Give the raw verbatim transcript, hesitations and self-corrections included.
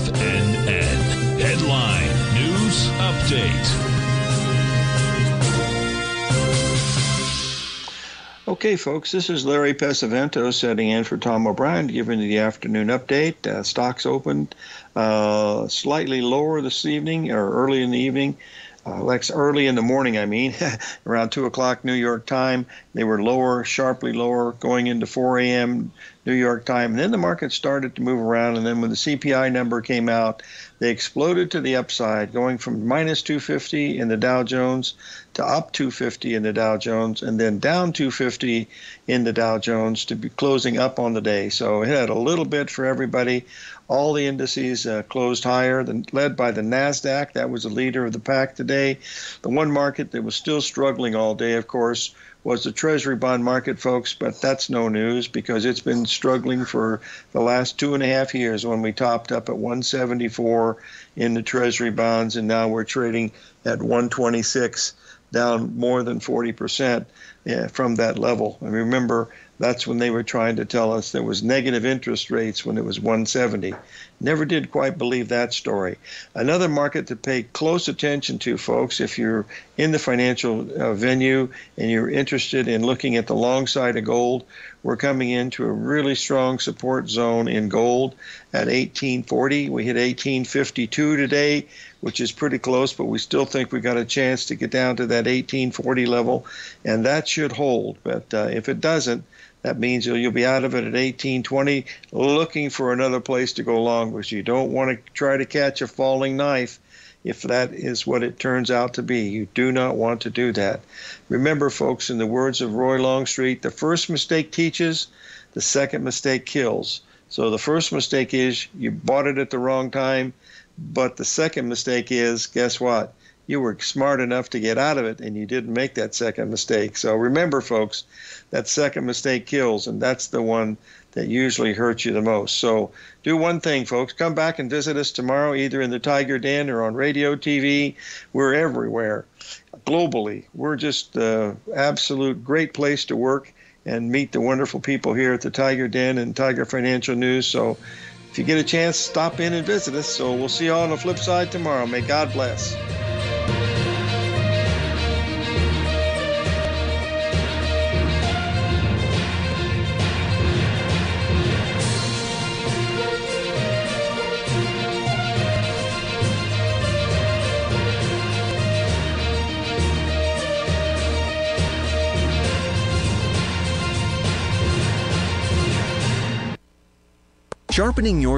F N N. Headline News Update. Okay, folks, this is Larry Pesavento sitting in for Tom O'Brien, giving you the afternoon update. Uh, stocks opened uh, slightly lower this evening, or early in the evening. Uh, Lex, early in the morning, I mean, around two o'clock New York time, they were lower, sharply lower, going into four a m New York time. And then the market started to move around. And then when the C P I number came out, they exploded to the upside, going from minus two fifty in the Dow Jones to up two fifty in the Dow Jones, and then down two fifty in the Dow Jones to be closing up on the day. So it had a little bit for everybody. All the indices uh, closed higher, than, led by the Nasdaq. That was the leader of the pack today. The one market that was still struggling all day, of course, was the Treasury bond market, folks, but that's no news because it's been struggling for the last two and a half years when we topped up at one seventy-four in the Treasury bonds, and now we're trading at one twenty-six, down more than forty percent from that level. And remember, that's when they were trying to tell us there was negative interest rates when it was one seventy. Never did quite believe that story. Another market to pay close attention to, folks, if you're in the financial uh, venue and you're interested in looking at the long side of gold, we're coming into a really strong support zone in gold at eighteen forty. We hit eighteen fifty-two today, which is pretty close, but we still think we got a chance to get down to that eighteen forty level, and that should hold. But uh, if it doesn't, that means you'll, you'll be out of it at eighteen twenty, looking for another place to go long, because you don't want to try to catch a falling knife if that is what it turns out to be. You do not want to do that. Remember, folks, in the words of Roy Longstreet, the first mistake teaches, the second mistake kills. So the first mistake is you bought it at the wrong time, but the second mistake is, guess what? You were smart enough to get out of it, and you didn't make that second mistake. So remember, folks, that second mistake kills, and that's the one that usually hurts you the most. So do one thing, folks. Come back and visit us tomorrow, either in the Tiger Den or on radio, T V. We're everywhere globally. We're just an absolute great place to work and meet the wonderful people here at the Tiger Den and Tiger Financial News. So if you get a chance, stop in and visit us. So we'll see you all on the flip side tomorrow. May God bless. Sharpening your